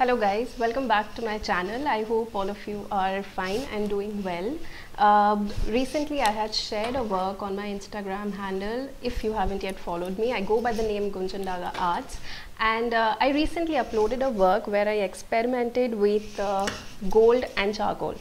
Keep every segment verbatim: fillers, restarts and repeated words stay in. Hello guys, welcome back to my channel. I hope all of you are fine and doing well. Uh, recently I had shared a work on my Instagram handle. If you haven't yet followed me, I go by the name Gunjan Daga Arts, and uh, I recently uploaded a work where I experimented with uh, gold and charcoal.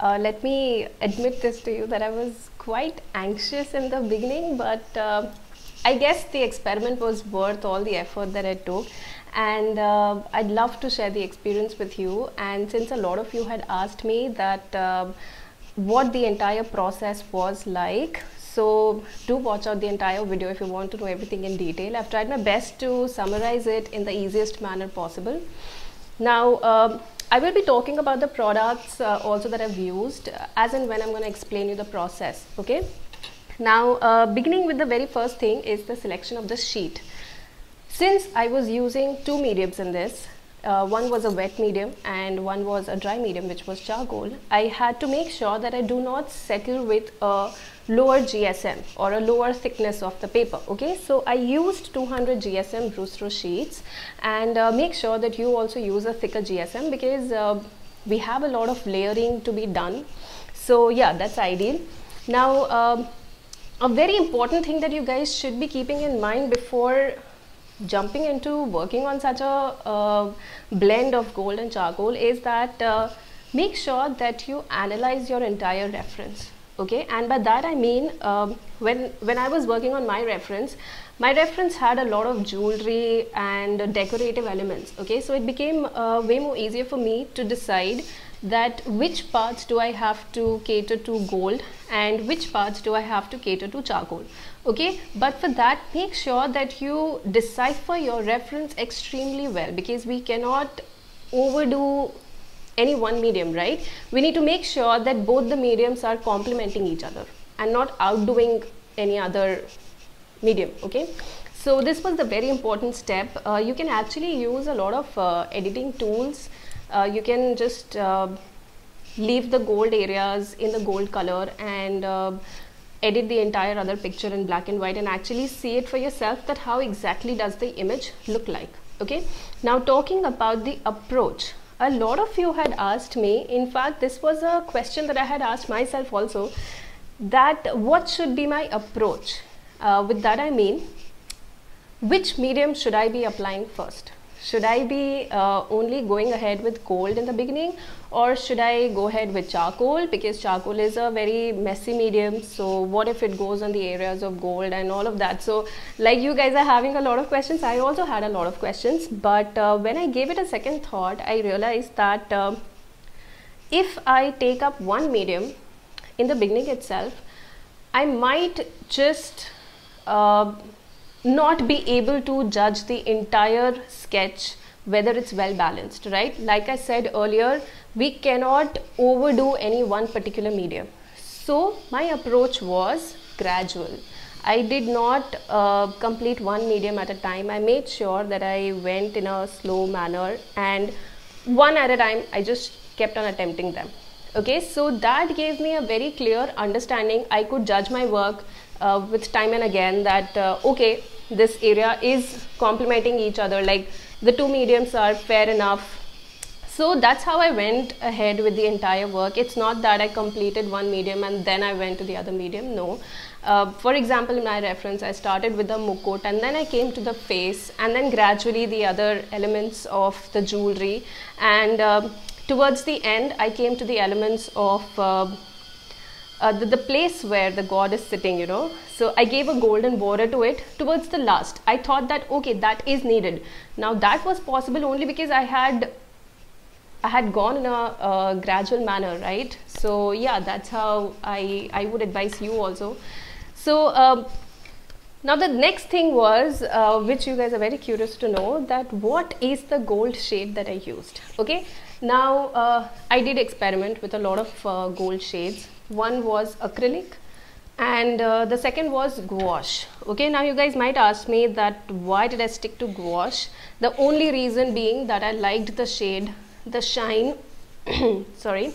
Uh, let me admit this to you that I was quite anxious in the beginning, but uh, I guess the experiment was worth all the effort that I took, and uh, I'd love to share the experience with you. And since a lot of you had asked me that uh, what the entire process was like, so do watch out the entire video if you want to know everything in detail. I've tried my best to summarize it in the easiest manner possible. Now uh, I will be talking about the products uh, also that I've used, as and when I'm going to explain you the process, okay? Now uh, beginning with the very first thing is the selection of the sheet. Since I was using two mediums in this, uh, one was a wet medium and one was a dry medium, which was charcoal, I had to make sure that I do not settle with a lower G S M or a lower thickness of the paper, okay? So I used two hundred G S M Brustro sheets, and uh, make sure that you also use a thicker G S M, because uh, we have a lot of layering to be done. So yeah, that's ideal. Now um, a very important thing that you guys should be keeping in mind before jumping into working on such a uh, blend of gold and charcoal is that uh, make sure that you analyze your entire reference, okay? And by that I mean, um, when when I was working on my reference, my reference had a lot of jewelry and decorative elements, okay? So it became uh, way more easier for me to decide that which parts do I have to cater to gold and which parts do I have to cater to charcoal, okay? But for that, make sure that you decipher your reference extremely well, because we cannot overdo any one medium, right? We need to make sure that both the mediums are complementing each other and not outdoing any other medium, okay? So this was the very important step. Uh, you can actually use a lot of uh, editing tools. Uh, you can just uh, leave the gold areas in the gold color and uh, edit the entire other picture in black and white, and actually see it for yourself that how exactly does the image look like, okay? Now talking about the approach, a lot of you had asked me, in fact this was a question that I had asked myself also, that what should be my approach? Uh, with that I mean, which medium should I be applying first? Should I be uh, only going ahead with gold in the beginning, or should I go ahead with charcoal, because charcoal is a very messy medium, so what if it goes on the areas of gold and all of that? So like, you guys are having a lot of questions, I also had a lot of questions, but uh, when I gave it a second thought, I realized that uh, if I take up one medium in the beginning itself, I might just uh, not be able to judge the entire sketch whether it's well balanced, right? Like I said earlier, we cannot overdo any one particular medium. So my approach was gradual. I did not uh, complete one medium at a time. I made sure that I went in a slow manner, and one at a time I just kept on attempting them, okay? So that gave me a very clear understanding. I could judge my work Uh, with time and again that uh, okay, this area is complementing each other, like the two mediums are fair enough. So that's how I went ahead with the entire work. It's not that I completed one medium and then I went to the other medium, no. Uh, for example, in my reference I started with the mukut, and then I came to the face, and then gradually the other elements of the jewelry, and uh, towards the end I came to the elements of uh, Uh, the, the place where the god is sitting, you know. So I gave a golden border to it towards the last. I thought that okay, that is needed. Now that was possible only because I had I had gone in a uh, gradual manner, right? So yeah, that's how I, I would advise you also. So um, now the next thing was, uh, which you guys are very curious to know, that what is the gold shade that I used, okay? Now uh, I did experiment with a lot of uh, gold shades. One was acrylic, and uh, the second was gouache, okay? Now you guys might ask me that why did I stick to gouache. The only reason being that I liked the shade, the shine sorry,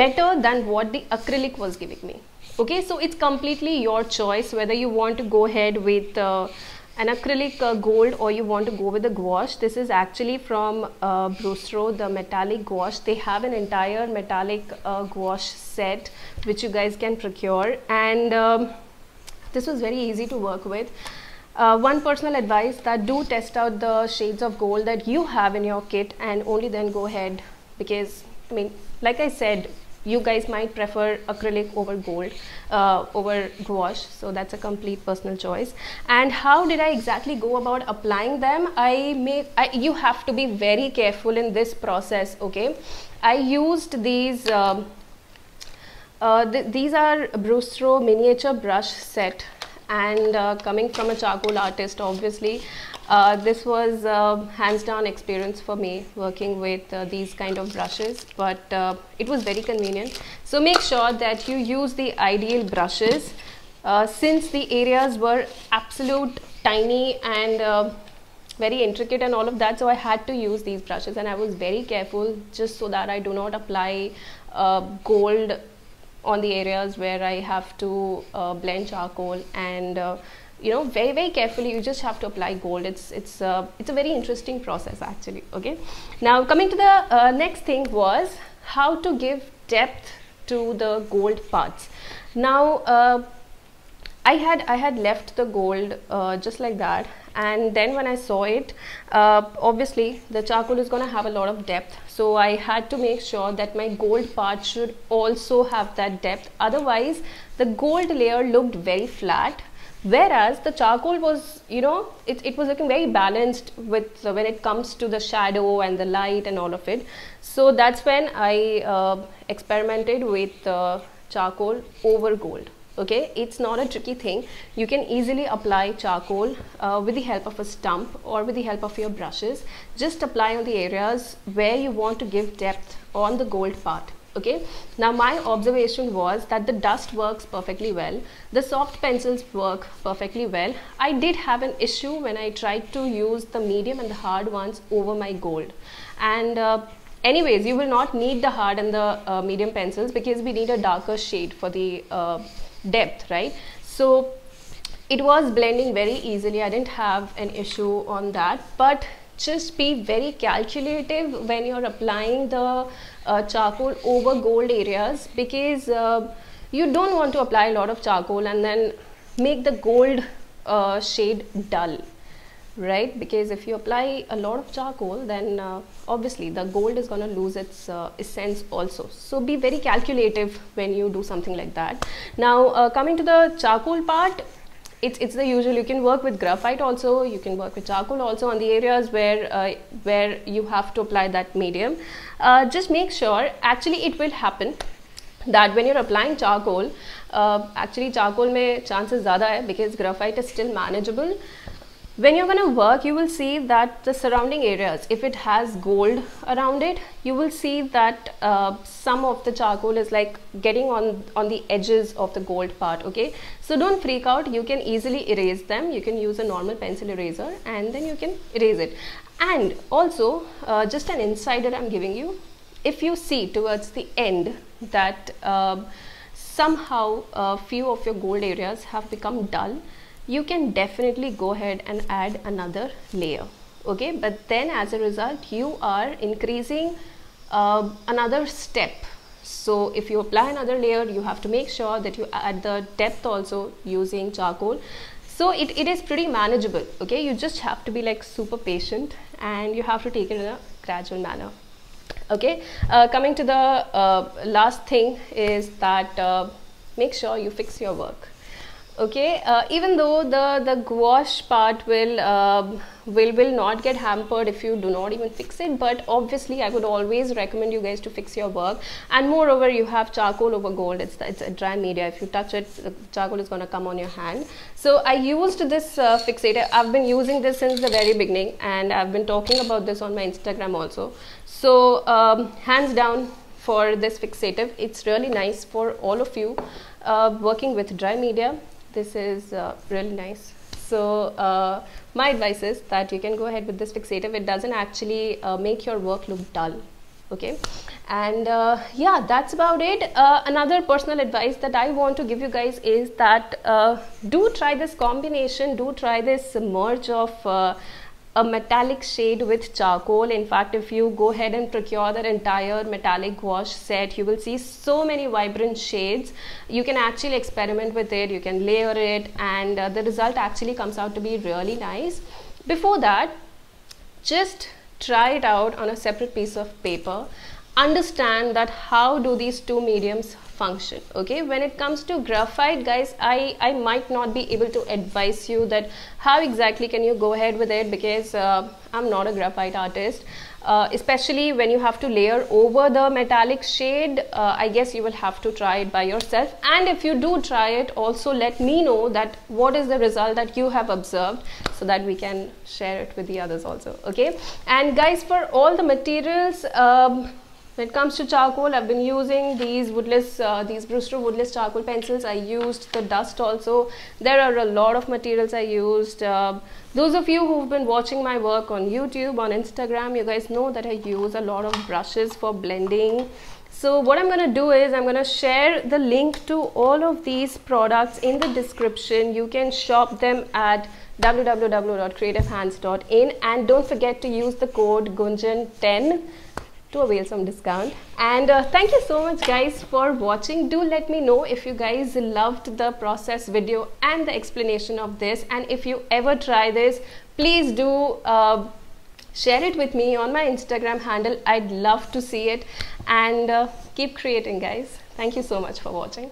better than what the acrylic was giving me, okay? So it's completely your choice whether you want to go ahead with uh, an acrylic uh, gold, or you want to go with a gouache. This is actually from uh, Brustro, the metallic gouache. They have an entire metallic uh, gouache set which you guys can procure, and um, this was very easy to work with. Uh, one personal advice, that do test out the shades of gold that you have in your kit, and only then go ahead, because I mean, like I said, you guys might prefer acrylic over gold, uh, over gouache, so that's a complete personal choice. And how did I exactly go about applying them? I made, I, you have to be very careful in this process, okay? I used these, um, uh, th these are Brustro miniature brush set, and uh, coming from a charcoal artist, obviously, uh, this was uh, hands down experience for me working with uh, these kind of brushes, but uh, it was very convenient. So make sure that you use the ideal brushes, uh, since the areas were absolute tiny and uh, very intricate and all of that, so I had to use these brushes, and I was very careful just so that I do not apply uh, gold on the areas where I have to uh, blend charcoal, and uh, you know, very very carefully you just have to apply gold. It's it's uh, it's a very interesting process actually, okay? Now coming to the uh, next thing was how to give depth to the gold parts. Now uh, I had I had left the gold uh, just like that, and then when I saw it, uh, obviously the charcoal is going to have a lot of depth, so I had to make sure that my gold part should also have that depth, otherwise the gold layer looked very flat, whereas the charcoal was, you know, it, it was looking very balanced with uh, when it comes to the shadow and the light and all of it. So that's when I uh, experimented with uh, charcoal over gold. Okay, it's not a tricky thing. You can easily apply charcoal uh, with the help of a stump or with the help of your brushes. Just apply on the areas where you want to give depth on the gold part. Okay, now my observation was that the dust works perfectly well, the soft pencils work perfectly well. I did have an issue when I tried to use the medium and the hard ones over my gold, and uh, anyways, you will not need the hard and the uh, medium pencils, because we need a darker shade for the uh, depth, right? So it was blending very easily. I didn't have an issue on that, but just be very calculative when you're applying the uh, charcoal over gold areas, because uh, you don't want to apply a lot of charcoal and then make the gold uh, shade dull, right? Because if you apply a lot of charcoal, then uh, obviously the gold is going to lose its uh, essence also. So be very calculative when you do something like that. Now uh, coming to the charcoal part, it's it's the usual. You can work with graphite also, you can work with charcoal also, on the areas where uh, where you have to apply that medium. Uh, just make sure, actually it will happen that when you're applying charcoal, uh, actually charcoal mein chances zyada hai, because graphite is still manageable. When you're going to work, you will see that the surrounding areas, if it has gold around it, you will see that uh, some of the charcoal is like getting on on the edges of the gold part, okay? So don't freak out, you can easily erase them. You can use a normal pencil eraser and then you can erase it. And also uh, just an insider I'm giving you, if you see towards the end that uh, somehow a few of your gold areas have become dull, you can definitely go ahead and add another layer, okay? But then as a result, you are increasing uh, another step. So if you apply another layer, you have to make sure that you add the depth also using charcoal. So it, it is pretty manageable, okay? You just have to be like super patient, and you have to take it in a gradual manner, okay? Uh, coming to the uh, last thing is that uh, make sure you fix your work. Okay, uh, even though the the gouache part will uh, will will not get hampered if you do not even fix it, but obviously I would always recommend you guys to fix your work. And moreover, you have charcoal over gold, it's it's a dry media. If you touch it, the charcoal is going to come on your hand. So I used this uh, fixator. I've been using this since the very beginning, and I've been talking about this on my Instagram also. So um, hands down for this fixative, it's really nice for all of you uh, working with dry media. This is uh, really nice. So uh, my advice is that you can go ahead with this fixative. It doesn't actually uh, make your work look dull, okay, and uh, yeah, that's about it. Uh, another personal advice that I want to give you guys is that uh, do try this combination, do try this merge of uh, a metallic shade with charcoal. In fact, if you go ahead and procure that entire metallic gouache set, you will see so many vibrant shades. You can actually experiment with it, you can layer it, and uh, the result actually comes out to be really nice. Before that, just try it out on a separate piece of paper. Understand that how do these two mediums function, okay? When it comes to graphite, guys, I, I might not be able to advise you that how exactly can you go ahead with it, because uh, I'm not a graphite artist. Uh, especially when you have to layer over the metallic shade, uh, I guess you will have to try it by yourself. And if you do try it, also let me know that what is the result that you have observed, so that we can share it with the others also, okay? And guys, for all the materials, um, when it comes to charcoal, I've been using these woodless, uh, these Brustro woodless charcoal pencils. I used the dust also. There are a lot of materials I used. Uh, those of you who've been watching my work on YouTube, on Instagram, you guys know that I use a lot of brushes for blending. So what I'm going to do is I'm going to share the link to all of these products in the description. You can shop them at w w w dot creative hands dot in, and don't forget to use the code Gunjan ten to avail some discount. And uh, thank you so much guys for watching. Do let me know if you guys loved the process video and the explanation of this, and if you ever try this, please do uh, share it with me on my Instagram handle. I'd love to see it, and uh, keep creating guys. Thank you so much for watching.